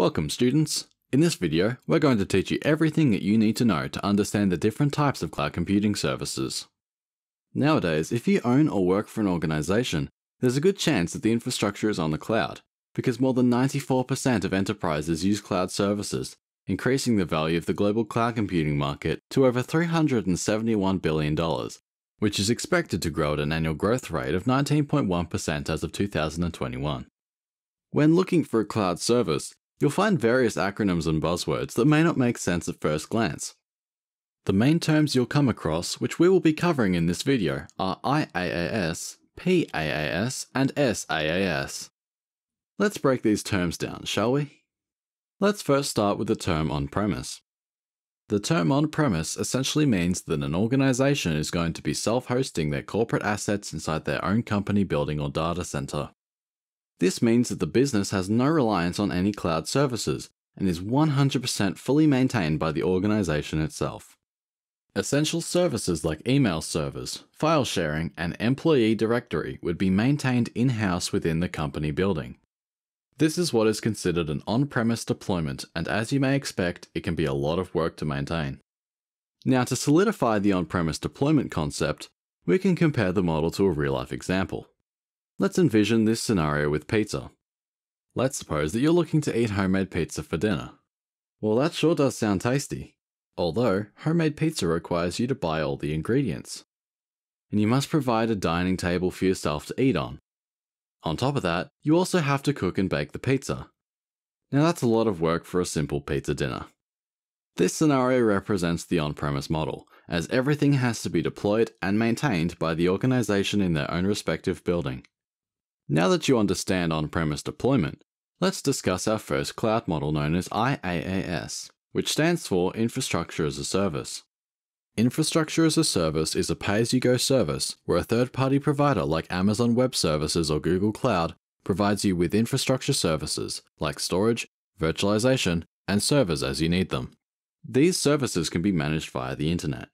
Welcome students! In this video, we're going to teach you everything that you need to know to understand the different types of cloud computing services. Nowadays, if you own or work for an organization, there's a good chance that the infrastructure is on the cloud, because more than 94% of enterprises use cloud services, increasing the value of the global cloud computing market to over $371 billion, which is expected to grow at an annual growth rate of 19.1% as of 2021. When looking for a cloud service, you'll find various acronyms and buzzwords that may not make sense at first glance. The main terms you'll come across, which we will be covering in this video, are IaaS, PaaS, and SaaS. Let's break these terms down, shall we? Let's first start with the term on-premise. The term on-premise essentially means that an organization is going to be self-hosting their corporate assets inside their own company building or data center. This means that the business has no reliance on any cloud services and is 100% fully maintained by the organization itself. Essential services like email servers, file sharing, and employee directory would be maintained in-house within the company building. This is what is considered an on-premise deployment, and as you may expect, it can be a lot of work to maintain. Now, to solidify the on-premise deployment concept, we can compare the model to a real-life example. Let's envision this scenario with pizza. Let's suppose that you're looking to eat homemade pizza for dinner. Well, that sure does sound tasty. Although, homemade pizza requires you to buy all the ingredients. And you must provide a dining table for yourself to eat on. On top of that, you also have to cook and bake the pizza. Now that's a lot of work for a simple pizza dinner. This scenario represents the on-premise model, as everything has to be deployed and maintained by the organization in their own respective building. Now that you understand on-premise deployment, let's discuss our first cloud model known as IaaS, which stands for Infrastructure as a Service. Infrastructure as a Service is a pay-as-you-go service where a third-party provider like Amazon Web Services or Google Cloud provides you with infrastructure services like storage, virtualization, and servers as you need them. These services can be managed via the internet.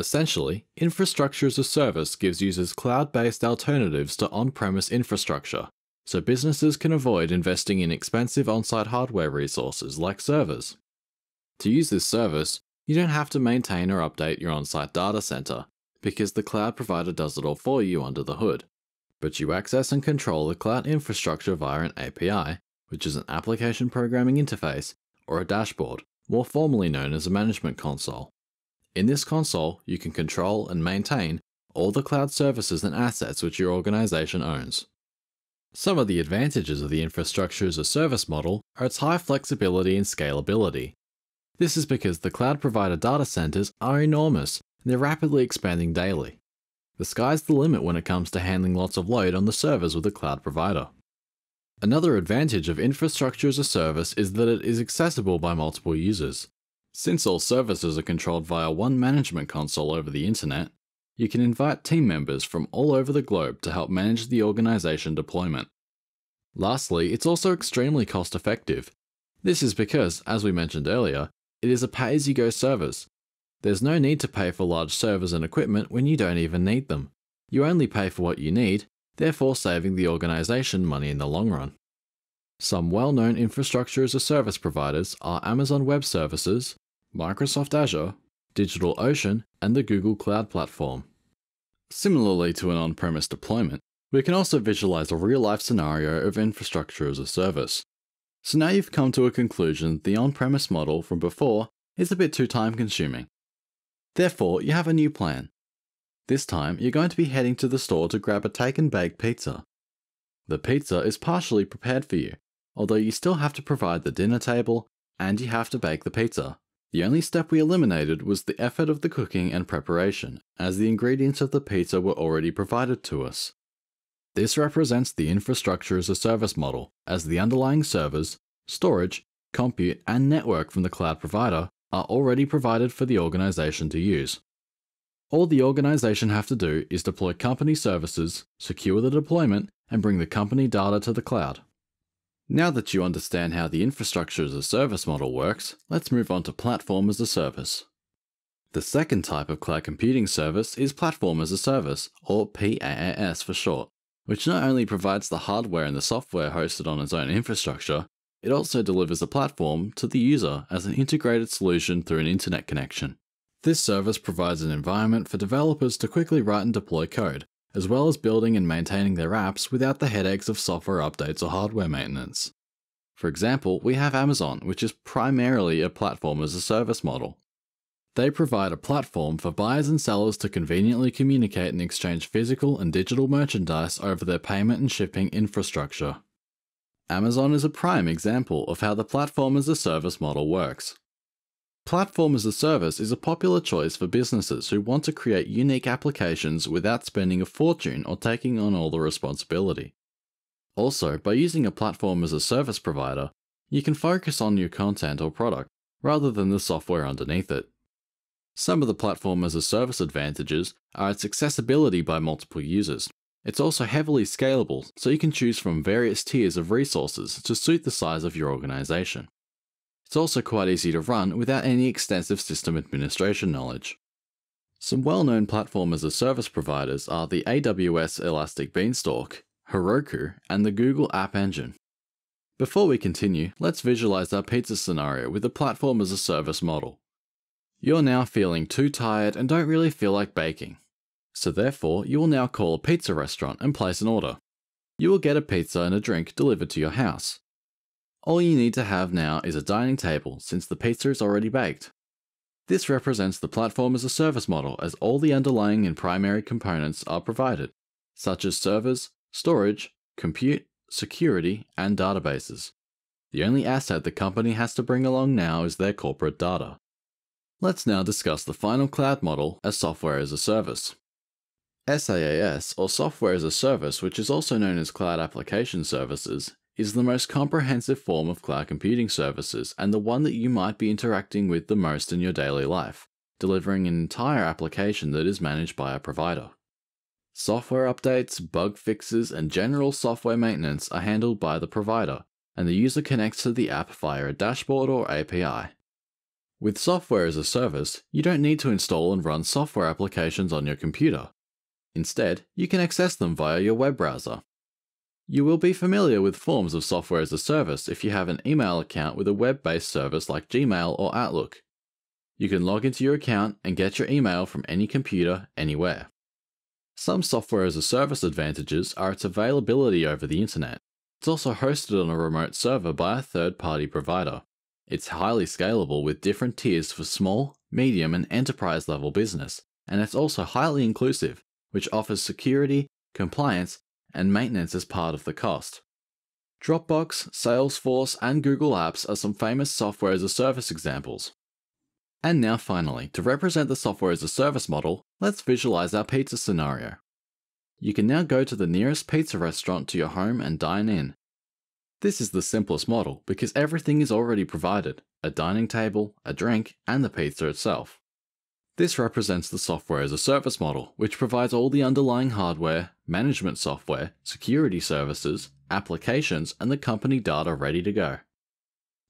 Essentially, infrastructure as a service gives users cloud-based alternatives to on-premise infrastructure, so businesses can avoid investing in expensive on-site hardware resources like servers. To use this service, you don't have to maintain or update your on-site data center, because the cloud provider does it all for you under the hood. But you access and control the cloud infrastructure via an API, which is an application programming interface, or a dashboard, more formally known as a management console. In this console, you can control and maintain all the cloud services and assets which your organization owns. Some of the advantages of the infrastructure as a service model are its high flexibility and scalability. This is because the cloud provider data centers are enormous and they're rapidly expanding daily. The sky's the limit when it comes to handling lots of load on the servers with a cloud provider. Another advantage of infrastructure as a service is that it is accessible by multiple users. Since all services are controlled via one management console over the internet, you can invite team members from all over the globe to help manage the organization deployment. Lastly, it's also extremely cost-effective. This is because, as we mentioned earlier, it is a pay-as-you-go service. There's no need to pay for large servers and equipment when you don't even need them. You only pay for what you need, therefore saving the organization money in the long run. Some well-known infrastructure as a service providers are Amazon Web Services, Microsoft Azure, DigitalOcean, and the Google Cloud Platform. Similarly to an on-premise deployment, we can also visualize a real-life scenario of infrastructure as a service. So now you've come to a conclusion the on-premise model from before is a bit too time-consuming. Therefore, you have a new plan. This time, you're going to be heading to the store to grab a take-and-bake pizza. The pizza is partially prepared for you, although you still have to provide the dinner table and you have to bake the pizza. The only step we eliminated was the effort of the cooking and preparation, as the ingredients of the pizza were already provided to us. This represents the infrastructure as a service model, as the underlying servers, storage, compute, and network from the cloud provider are already provided for the organization to use. All the organization have to do is deploy company services, secure the deployment, and bring the company data to the cloud. Now that you understand how the infrastructure as a service model works, let's move on to platform as a service. The second type of cloud computing service is platform as a service, or PaaS for short, which not only provides the hardware and the software hosted on its own infrastructure, It also delivers a platform to the user as an integrated solution through an internet connection. This service provides an environment for developers to quickly write and deploy code, as well as building and maintaining their apps without the headaches of software updates or hardware maintenance. For example, we have Amazon, which is primarily a platform as a service model. They provide a platform for buyers and sellers to conveniently communicate and exchange physical and digital merchandise over their payment and shipping infrastructure. Amazon is a prime example of how the platform as a service model works. Platform as a service is a popular choice for businesses who want to create unique applications without spending a fortune or taking on all the responsibility. Also, by using a platform as a service provider, you can focus on your content or product rather than the software underneath it. Some of the platform as a service advantages are its accessibility by multiple users. It's also heavily scalable, so you can choose from various tiers of resources to suit the size of your organization. It's also quite easy to run without any extensive system administration knowledge. Some well-known platform as a service providers are the AWS Elastic Beanstalk, Heroku, and the Google App Engine. Before we continue, let's visualize our pizza scenario with a platform as a service model. You're now feeling too tired and don't really feel like baking. So therefore, you will now call a pizza restaurant and place an order. You will get a pizza and a drink delivered to your house. All you need to have now is a dining table, since the pizza is already baked. This represents the platform as a service model, as all the underlying and primary components are provided, such as servers, storage, compute, security, and databases. The only asset the company has to bring along now is their corporate data. Let's now discuss the final cloud model as software as a service. SaaS, or software as a service, which is also known as cloud application services, is the most comprehensive form of cloud computing services and the one that you might be interacting with the most in your daily life, delivering an entire application that is managed by a provider. Software updates, bug fixes, and general software maintenance are handled by the provider, and the user connects to the app via a dashboard or API. With software as a service, you don't need to install and run software applications on your computer. Instead, you can access them via your web browser. You will be familiar with forms of software as a service if you have an email account with a web-based service like Gmail or Outlook. You can log into your account and get your email from any computer, anywhere. Some software as a service advantages are its availability over the internet. It's also hosted on a remote server by a third-party provider. It's highly scalable with different tiers for small, medium, and enterprise-level business, and it's also highly inclusive, which offers security, compliance, and maintenance as part of the cost. Dropbox, Salesforce, and Google Apps are some famous software as a service examples. And now finally, to represent the software as a service model, let's visualize our pizza scenario. You can now go to the nearest pizza restaurant to your home and dine in. This is the simplest model because everything is already provided: a dining table, a drink, and the pizza itself. This represents the software as a service model, which provides all the underlying hardware, management software, security services, applications, and the company data ready to go.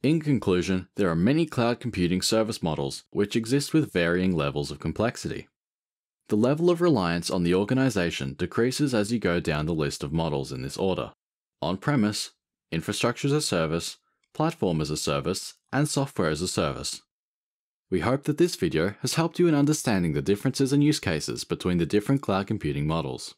In conclusion, there are many cloud computing service models, which exist with varying levels of complexity. The level of reliance on the organization decreases as you go down the list of models in this order: on-premise, infrastructure as a service, platform as a service, and software as a service. We hope that this video has helped you in understanding the differences and use cases between the different cloud computing models.